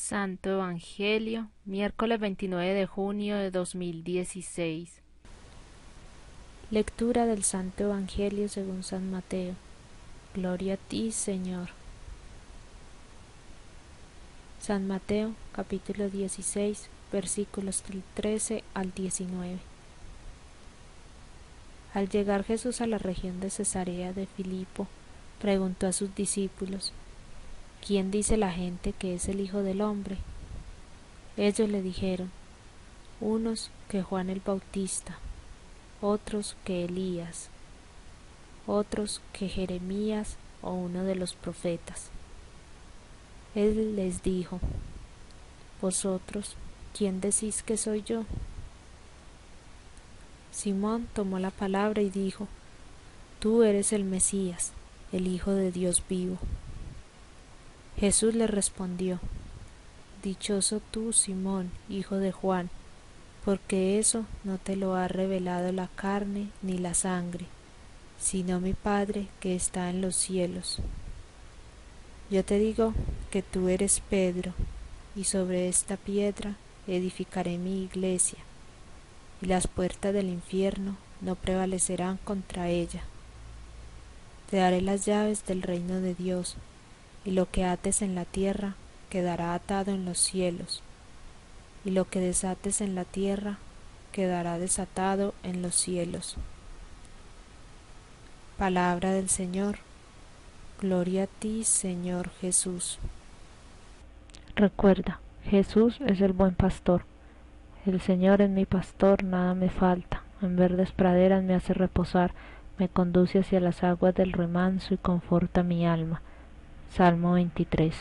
Santo Evangelio, miércoles 29 de junio de 2016. Lectura del Santo Evangelio según San Mateo. Gloria a ti, Señor. San Mateo, capítulo 16, versículos del 13 al 19. Al llegar Jesús a la región de Cesarea de Filipo, preguntó a sus discípulos: ¿Quién dice la gente que es el Hijo del Hombre? Ellos le dijeron: unos que Juan el Bautista, otros que Elías, otros que Jeremías o uno de los profetas. Él les dijo: ¿Vosotros quién decís que soy yo? Simón tomó la palabra y dijo: Tú eres el Mesías, el Hijo de Dios vivo. Jesús le respondió: Dichoso tú, Simón, hijo de Juan, porque eso no te lo ha revelado la carne ni la sangre, sino mi Padre que está en los cielos. Yo te digo que tú eres Pedro, y sobre esta piedra edificaré mi iglesia, y las puertas del infierno no prevalecerán contra ella. Te daré las llaves del reino de Dios, y lo que ates en la tierra quedará atado en los cielos, y lo que desates en la tierra quedará desatado en los cielos. Palabra del Señor. Gloria a ti, Señor Jesús. Recuerda, Jesús es el buen pastor. El Señor es mi pastor, nada me falta. En verdes praderas me hace reposar, me conduce hacia las aguas del remanso y conforta mi alma. Salmo 23.